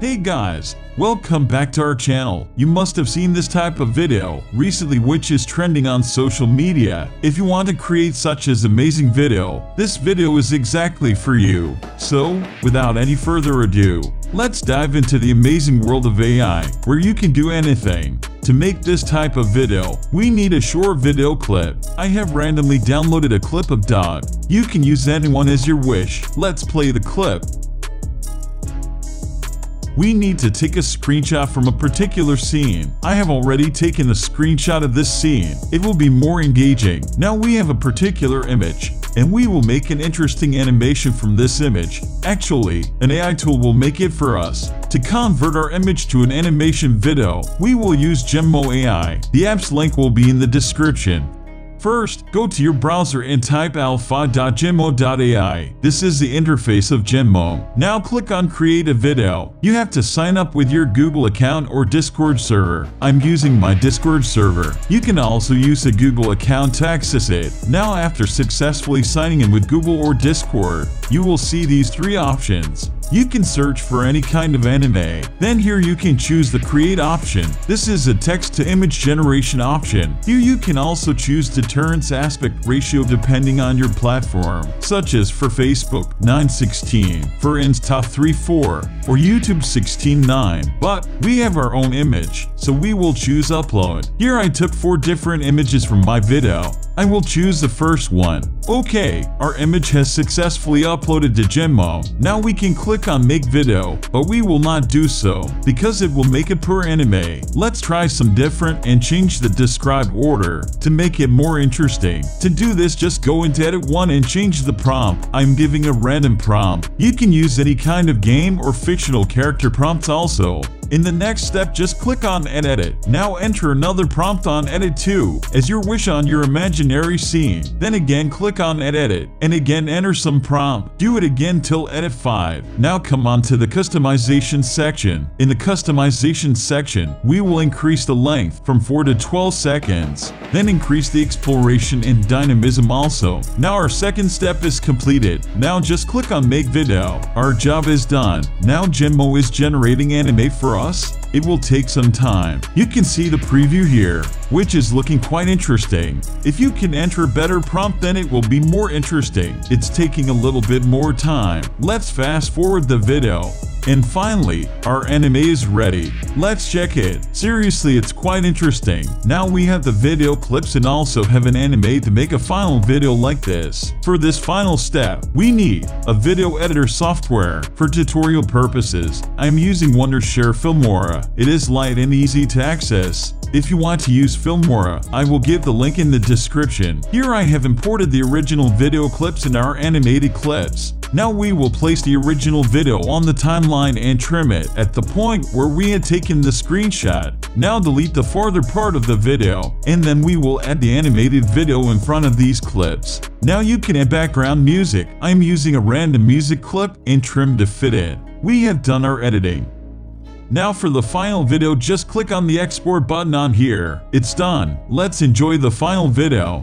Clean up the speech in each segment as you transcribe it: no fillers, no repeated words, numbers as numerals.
Hey guys, welcome back to our channel. You must have seen this type of video recently, which is trending on social media. If you want to create such an amazing video, this video is exactly for you. So, without any further ado, let's dive into the amazing world of AI, where you can do anything. To make this type of video, we need a short video clip. I have randomly downloaded a clip of dog. You can use anyone as your wish. Let's play the clip. We need to take a screenshot from a particular scene. I have already taken a screenshot of this scene. It will be more engaging. Now we have a particular image, and we will make an interesting animation from this image. Actually, an AI tool will make it for us. To convert our image to an animation video, we will use Genmo AI. The app's link will be in the description. First, go to your browser and type alpha.genmo.ai. This is the interface of Genmo. Now click on Create a Video. You have to sign up with your Google account or Discord server. I'm using my Discord server. You can also use a Google account to access it. Now after successfully signing in with Google or Discord, you will see these three options. You can search for any kind of anime. Then here you can choose the create option. This is a text-to-image generation option. Here you can also choose to turn its aspect ratio depending on your platform, such as for Facebook 9:16, for Insta 3:4, or YouTube 16:9. But we have our own image, so we will choose upload. Here I took 4 different images from my video. I will choose the first one. Okay, our image has successfully uploaded to Genmo. Now we can click on make video, but we will not do so because it will make it per anime. Let's try some different and change the described order to make it more interesting. To do this, just go into edit 1 and change the prompt. I'm giving a random prompt. You can use any kind of game or fictional character prompts also. In the next step, just click on Edit. Now enter another prompt on Edit 2 as your wish on your imaginary scene. Then again click on Edit and again enter some prompt. Do it again till Edit 5. Now come on to the customization section. In the customization section, we will increase the length from 4 to 12 seconds. Then increase the exploration and dynamism also. Now our second step is completed. Now just click on Make Video. Our job is done. Now Genmo is generating anime for us. It will take some time. You can see the preview here, which is looking quite interesting. If you can enter a better prompt, then it will be more interesting. It's taking a little bit more time. Let's fast forward the video. And finally, our anime is ready. Let's check it. Seriously, it's quite interesting. Now we have the video clips and also have an anime to make a final video like this. For this final step, we need a video editor software. For tutorial purposes, I'm using Wondershare Filmora. It is light and easy to access. If you want to use Filmora, I will give the link in the description. Here I have imported the original video clips and our animated clips. Now we will place the original video on the timeline and trim it at the point where we had taken the screenshot. Now delete the farther part of the video, and then we will add the animated video in front of these clips. Now you can add background music. I'm using a random music clip and trim to fit it. We have done our editing. Now for the final video, just click on the export button on here. It's done. Let's enjoy the final video.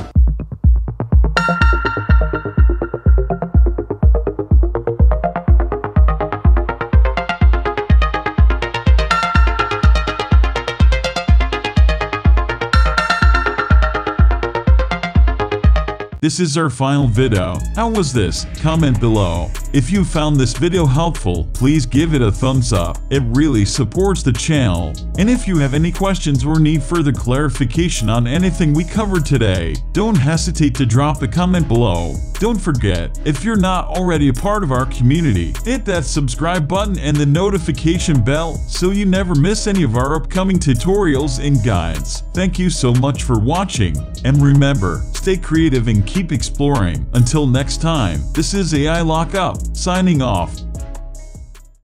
This is our final video. How was this? Comment below. If you found this video helpful, please give it a thumbs up. It really supports the channel. And if you have any questions or need further clarification on anything we covered today, don't hesitate to drop a comment below. Don't forget, if you're not already a part of our community, hit that subscribe button and the notification bell so you never miss any of our upcoming tutorials and guides. Thank you so much for watching, and remember, stay creative and keep exploring. Until next time, this is AI Lock Up, signing off.